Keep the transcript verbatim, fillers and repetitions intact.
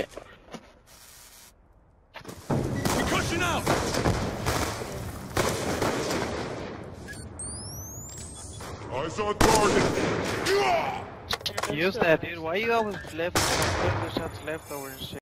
it. Concussion out! Eyes on target! Use that, dude. Why you always left? Shots left over and shit.